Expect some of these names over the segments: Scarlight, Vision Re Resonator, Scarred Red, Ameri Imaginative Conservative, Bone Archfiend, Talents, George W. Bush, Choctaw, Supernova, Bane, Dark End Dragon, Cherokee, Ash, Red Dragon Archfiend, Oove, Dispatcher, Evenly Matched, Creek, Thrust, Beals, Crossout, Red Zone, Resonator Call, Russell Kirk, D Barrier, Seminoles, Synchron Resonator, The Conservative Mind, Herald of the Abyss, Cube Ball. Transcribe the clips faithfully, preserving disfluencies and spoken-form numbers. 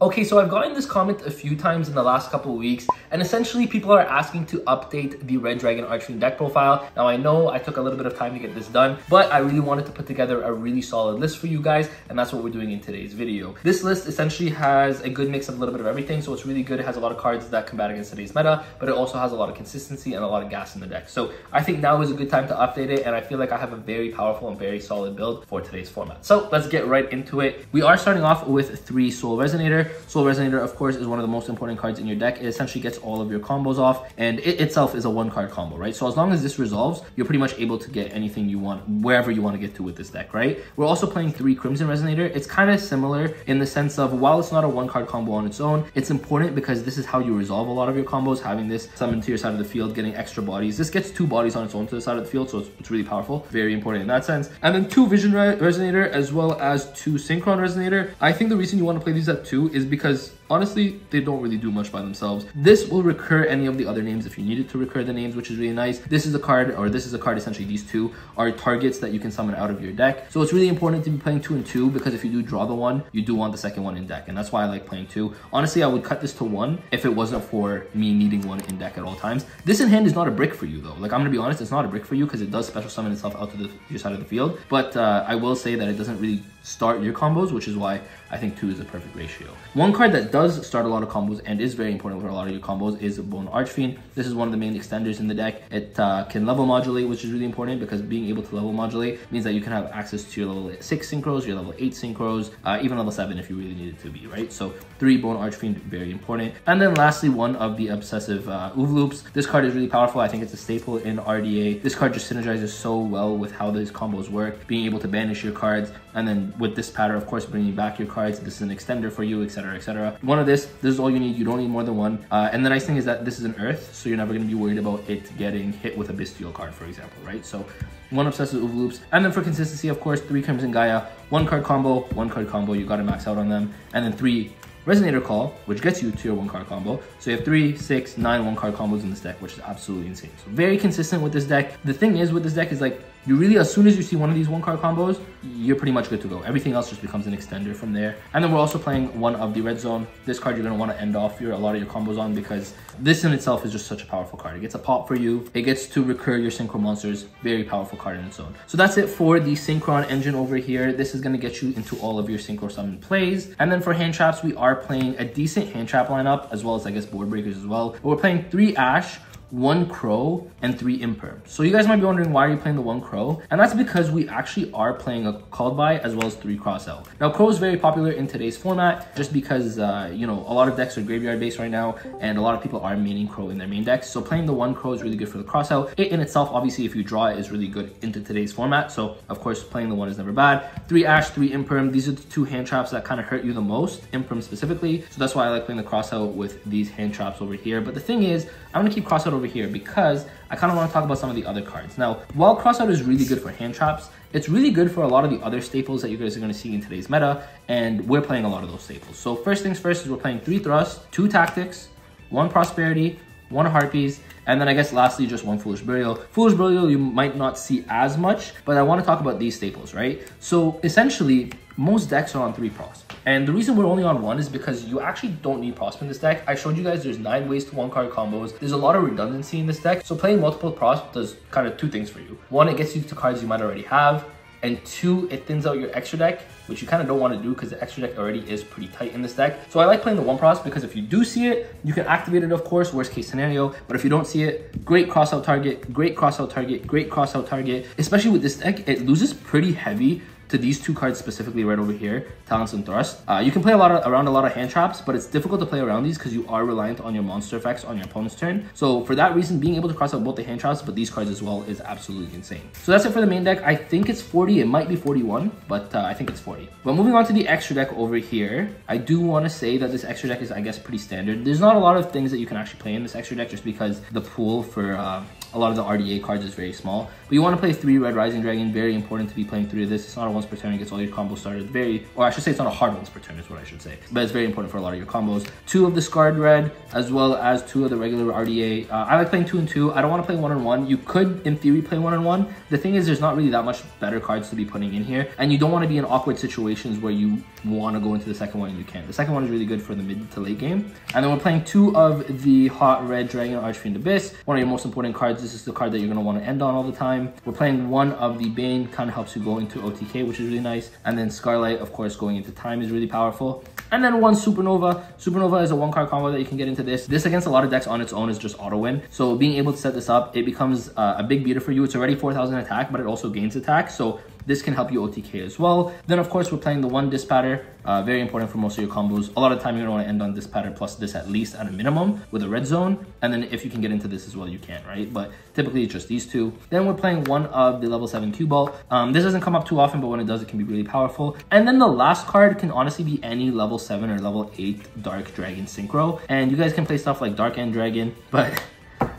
Okay, so I've gotten this comment a few times in the last couple of weeks, and essentially people are asking to update the Red Dragon Archfiend deck profile. Now I know I took a little bit of time to get this done, but I really wanted to put together a really solid list for you guys, and that's what we're doing in today's video. This list essentially has a good mix of a little bit of everything, so it's really good. It has a lot of cards that combat against today's meta, but it also has a lot of consistency and a lot of gas in the deck. So I think now is a good time to update it, and I feel like I have a very powerful and very solid build for today's format. So let's get right into it. We are starting off with three Soul Resonator. Soul Resonator, of course, is one of the most important cards in your deck. It essentially gets all of your combos off, and it itself is a one-card combo, right? So as long as this resolves, you're pretty much able to get anything you want, wherever you want to get to with this deck, right? We're also playing three Crimson Resonator. It's kind of similar in the sense of, while it's not a one-card combo on its own, it's important because this is how you resolve a lot of your combos, having this summon to your side of the field, getting extra bodies. This gets two bodies on its own to the side of the field, so it's, it's really powerful. Very important in that sense. And then two Vision Re Resonator, as well as two Synchron Resonator. I think the reason you want to play these at two is is because honestly, they don't really do much by themselves. This will recur any of the other names if you needed to recur the names, which is really nice. This is a card, or this is a card, essentially these two are targets that you can summon out of your deck. So it's really important to be playing two and two, because if you do draw the one, you do want the second one in deck. And that's why I like playing two. Honestly, I would cut this to one if it wasn't for me needing one in deck at all times. This in hand is not a brick for you though. Like, I'm gonna be honest, it's not a brick for you because it does special summon itself out to the, your side of the field. But uh, I will say that it doesn't really start your combos, which is why I think two is a perfect ratio. One card that does does start a lot of combos and is very important for a lot of your combos is Bone Archfiend. This is one of the main extenders in the deck. It uh, can level modulate, which is really important because being able to level modulate means that you can have access to your level six synchros, your level eight synchros, uh, even level seven if you really needed to be, right? So three Bone Archfiend, very important. And then lastly, one of the obsessive uh, Oove loops. This card is really powerful. I think it's a staple in R D A. This card just synergizes so well with how these combos work, being able to banish your cards, and then with this pattern, of course, bringing back your cards. This is an extender for you, et cetera, et cetera. One of this, this is all you need. You don't need more than one. Uh, and the nice thing is that this is an Earth, so you're never going to be worried about it getting hit with a Bestial card, for example, right? So one obsessive Oove loops. And then for consistency, of course, three Crimson Gaia, one card combo, one card combo. You got to max out on them. And then three Resonator Call, which gets you to your one card combo. So you have three, six, nine one card combos in this deck, which is absolutely insane. So very consistent with this deck. The thing is with this deck is like, you really, as soon as you see one of these one card combos, you're pretty much good to go. Everything else just becomes an extender from there. And then we're also playing one of the Red Zone. This card you're gonna wanna end off your, a lot of your combos on, because this in itself is just such a powerful card. It gets a pop for you. It gets to recur your synchro monsters. Very powerful card in its own. So that's it for the Synchron engine over here. This is gonna get you into all of your synchro summon plays. And then for hand traps, we are playing a decent hand trap lineup, as well as I guess board breakers as well. But we're playing three Ash, one Crow, and three Imperm. So you guys might be wondering, why are you playing the one Crow? And that's because we actually are playing a Called By, as well as three Crossout. Now Crow is very popular in today's format just because uh you know, a lot of decks are graveyard based right now, and a lot of people are maining Crow in their main decks. So playing the one Crow is really good for the Crossout. It in itself, obviously, if you draw it, is really good into today's format. So of course playing the one is never bad. Three Ash, three Imperm, these are the two hand traps that kind of hurt you the most, Imperm specifically. So that's why I like playing the Crossout with these hand traps over here. But the thing is, I'm gonna keep Crossout over here because I kind of want to talk about some of the other cards. Now, while Crossout is really good for hand traps, it's really good for a lot of the other staples that you guys are going to see in today's meta, and we're playing a lot of those staples. So first things first is we're playing three Thrust, two Tactics, one Prosperity, one Harpies, and then I guess lastly, just one Foolish Burial. Foolish Burial you might not see as much, but I want to talk about these staples, right? So essentially, most decks are on three pros. And the reason we're only on one is because you actually don't need Prosp in this deck. I showed you guys there's nine ways to one card combos. There's a lot of redundancy in this deck. So playing multiple Prosp does kind of two things for you. One, it gets you to cards you might already have. And two, it thins out your extra deck, which you kind of don't want to do because the extra deck already is pretty tight in this deck. So I like playing the one Prosp because if you do see it, you can activate it, of course, worst case scenario. But if you don't see it, great Crossout target, great Crossout target, great Crossout target. Especially with this deck, it loses pretty heavy to these two cards specifically right over here, Talents and Thrust. Uh, you can play a lot of, around a lot of hand traps, but it's difficult to play around these because you are reliant on your monster effects on your opponent's turn. So for that reason, being able to cross out both the hand traps, but these cards as well, is absolutely insane. So that's it for the main deck. I think it's forty, it might be forty-one, but uh, I think it's forty. But moving on to the extra deck over here, I do wanna say that this extra deck is, I guess, pretty standard. There's not a lot of things that you can actually play in this extra deck just because the pool for uh, a lot of the R D A cards is very small. But you wanna play three Red Rising Dragon, very important to be playing three of this. It's not a once per turn, it gets all your combos started. Very, or I should say it's not a hard once per turn is what I should say, but it's very important for a lot of your combos. Two of the Scarred Red, as well as two of the regular R D A. Uh, I like playing two and two. I don't want to play one on one. You could, in theory, play one on one. The thing is, there's not really that much better cards to be putting in here, and you don't want to be in awkward situations where you want to go into the second one and you can't. The second one is really good for the mid to late game. And then we're playing two of the Hot Red Dragon Archfiend Abyss, one of your most important cards. This is the card that you're going to want to end on all the time. We're playing one of the Bane, kind of helps you go into O T K, which is really nice. And then Scarlight, of course, going into time is really powerful. And then one Supernova. Supernova is a one card combo that you can get into this. This against a lot of decks on its own is just auto win. So being able to set this up, it becomes uh, a big beater for you. It's already four thousand attack, but it also gains attack. So this can help you O T K as well. Then of course we're playing the one Dispatcher, uh, very important for most of your combos. A lot of time you're gonna wanna end on Dispatcher plus this at least at a minimum with a Red Zone. And then if you can get into this as well, you can, right? But typically it's just these two. Then we're playing one of the level seven Cube Ball. Um, this doesn't come up too often, but when it does, it can be really powerful. And then the last card can honestly be any level seven or level eight Dark Dragon Synchro. And you guys can play stuff like Dark End Dragon, but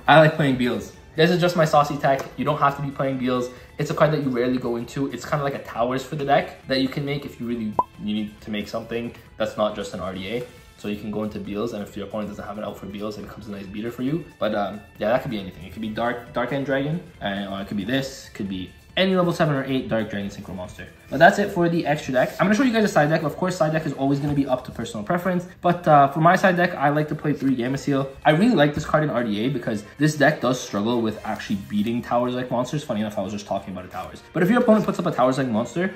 I like playing Beals. This is just my saucy tech. You don't have to be playing Beals. It's a card that you rarely go into. It's kind of like a towers for the deck that you can make if you really you need to make something that's not just an R D A. So you can go into Beals, and if your opponent doesn't have it out for Beals, it becomes a nice beater for you. But um, yeah, that could be anything. It could be Dark Dark End Dragon, and, or it could be this. It could be any level seven or eight Dark Dragon Synchro monster. But that's it for the extra deck. I'm gonna show you guys a side deck. Of course, side deck is always gonna be up to personal preference. But uh, for my side deck, I like to play three Gamma Seal. I really like this card in R D A because this deck does struggle with actually beating towers like monsters. Funny enough, I was just talking about a towers. But if your opponent puts up a towers like monster,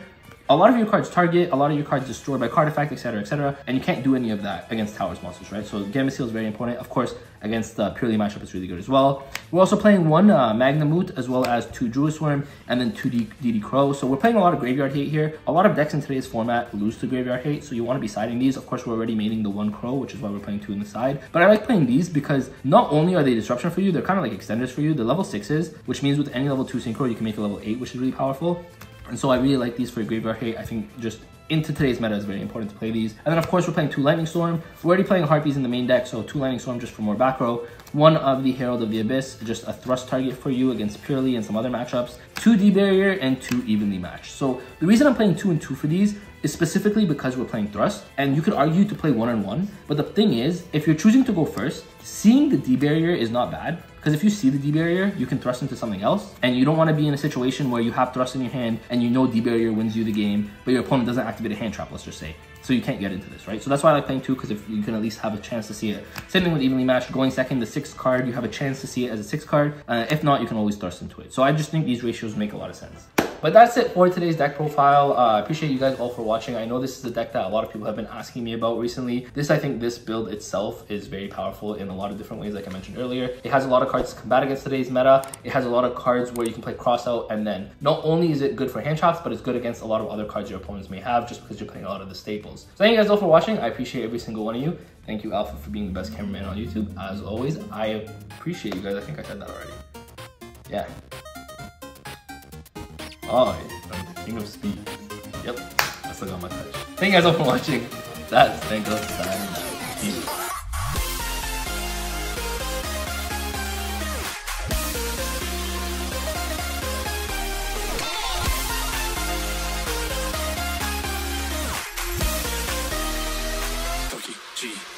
a lot of your cards target, a lot of your cards destroyed by card effect, etc, et cetera. And you can't do any of that against towers monsters, right? So Gamma Seal is very important. Of course, against the uh, Purely matchup, it's really good as well. We're also playing one uh, Magnamute, as well as two Druid Worm, and then two D D Crow. So we're playing a lot of graveyard hate here. A lot of decks in today's format lose to graveyard hate, so you want to be siding these. Of course, we're already maining the one Crow, which is why we're playing two in the side. But I like playing these because not only are they disruption for you, they're kind of like extenders for you. They're level sixes, which means with any level two Synchro, you can make a level eight, which is really powerful. And so I really like these for graveyard hate. I think just into today's meta is very important to play these. And then of course we're playing two Lightning Storm. We're already playing Harpies in the main deck, so two Lightning Storm just for more back row. One of the Herald of the Abyss, just a thrust target for you against Purely and some other matchups. Two D Barrier and two Evenly Matched. So the reason I'm playing two and two for these is specifically because we're playing Thrust, and you could argue to play one on one, but the thing is, if you're choosing to go first, seeing the D Barrier is not bad, because if you see the D Barrier, you can Thrust into something else, and you don't want to be in a situation where you have Thrust in your hand, and you know D Barrier wins you the game, but your opponent doesn't activate a hand trap, let's just say. So you can't get into this, right? So that's why I like playing two, because if you can at least have a chance to see it. Same thing with Evenly Matched, going second, the sixth card, you have a chance to see it as a sixth card. Uh, if not, you can always Thrust into it. So I just think these ratios make a lot of sense. But that's it for today's deck profile. I uh, appreciate you guys all for watching. I know this is a deck that a lot of people have been asking me about recently. This, I think this build itself is very powerful in a lot of different ways, like I mentioned earlier. It has a lot of cards to combat against today's meta. It has a lot of cards where you can play Crossout, and then not only is it good for hand traps, but it's good against a lot of other cards your opponents may have just because you're playing a lot of the staples. So thank you guys all for watching. I appreciate every single one of you. Thank you, Alpha, for being the best cameraman on YouTube. As always, I appreciate you guys. I think I said that already. Yeah. Oh, I'm the king of speed. Yep, I still got my touch. Thank you guys all for watching. That's Synchron Resonator. Peace. G.